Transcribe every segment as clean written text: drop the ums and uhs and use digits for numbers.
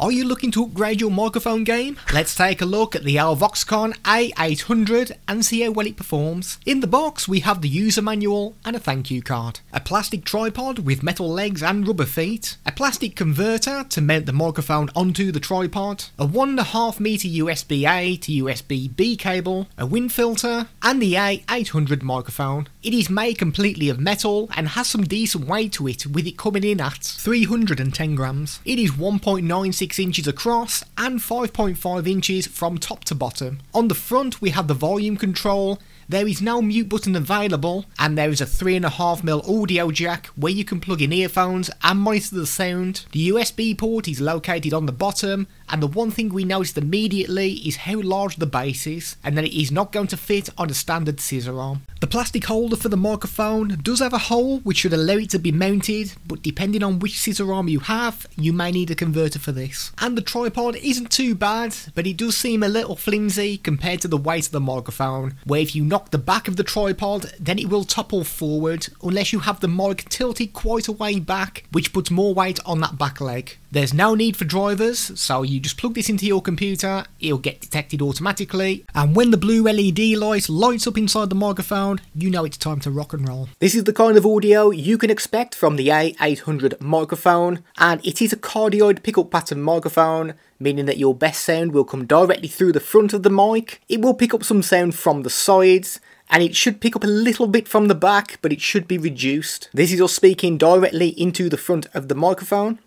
Are you looking to upgrade your microphone game? Let's take a look at the Alvoxcon A800 and see how well it performs. In the box we have the user manual and a thank you card, a plastic tripod with metal legs and rubber feet, a plastic converter to mount the microphone onto the tripod, a 1.5 meter USB A to USB B cable, a wind filter and the A800 microphone. It is made completely of metal and has some decent weight to it, with it coming in at 310 grams. It is 1.96 inches across and 5.5 inches from top to bottom. On the front we have the volume control. There is no mute button available, and there is a 3.5mm audio jack where you can plug in earphones and monitor the sound. The USB port is located on the bottom, and the one thing we noticed immediately is how large the base is, and that it is not going to fit on a standard scissor arm. The plastic holder for the microphone does have a hole which should allow it to be mounted, but depending on which scissor arm you have, you may need a converter for this. And the tripod isn't too bad, but it does seem a little flimsy compared to the weight of the microphone, where if you knock the back of the tripod then it will topple forward unless you have the mic tilted quite a way back, which puts more weight on that back leg. There's no need for drivers, so you just plug this into your computer, it'll get detected automatically, and when the blue LED light lights up inside the microphone you know it's time to rock and roll. This is the kind of audio you can expect from the A800 microphone, and it is a cardioid pickup pattern microphone, meaning that your best sound will come directly through the front of the mic. It will pick up some sound from the sides, and it should pick up a little bit from the back, but it should be reduced. This is us speaking directly into the front of the microphone.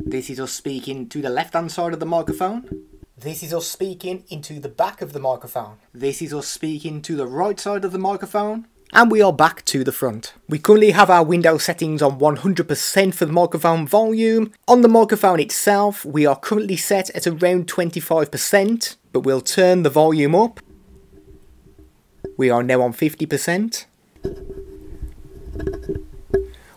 This is us speaking to the left-hand side of the microphone. This is us speaking into the back of the microphone. This is us speaking to the right side of the microphone. And we are back to the front. We currently have our window settings on 100% for the microphone volume. On the microphone itself, we are currently set at around 25%, but we'll turn the volume up. We are now on 50%.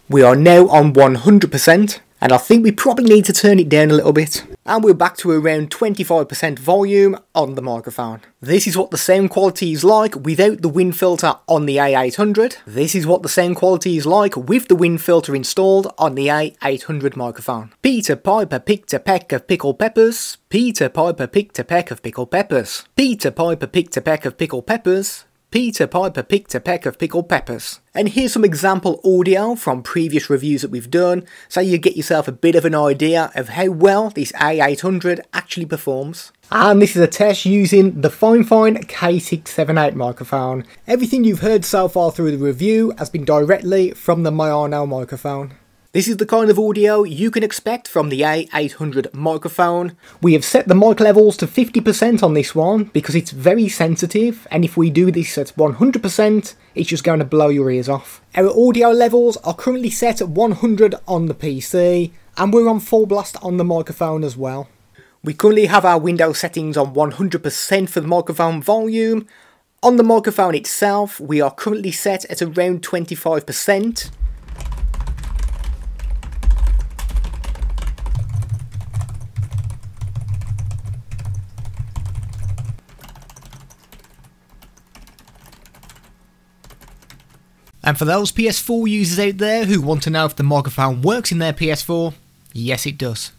We are now on 100%, and I think we probably need to turn it down a little bit. And we're back to around 25% volume on the microphone. This is what the sound quality is like without the wind filter on the A800. This is what the sound quality is like with the wind filter installed on the A800 microphone. Peter Piper picked a peck of pickled peppers. Peter Piper picked a peck of pickled peppers. Peter Piper picked a peck of pickled peppers. Peter Piper picked a peck of pickled peppers. And here's some example audio from previous reviews that we've done, so you get yourself a bit of an idea of how well this A800 actually performs. And this is a test using the Fifine K678 microphone. Everything you've heard so far through the review has been directly from the Maono microphone. This is the kind of audio you can expect from the A800 microphone. We have set the mic levels to 50% on this one because it's very sensitive, and if we do this at 100%, it's just going to blow your ears off. Our audio levels are currently set at 100 on the PC, and we're on full blast on the microphone as well. We currently have our window settings on 100% for the microphone volume. On the microphone itself, we are currently set at around 25%. And for those PS4 users out there who want to know if the microphone works in their PS4, yes it does.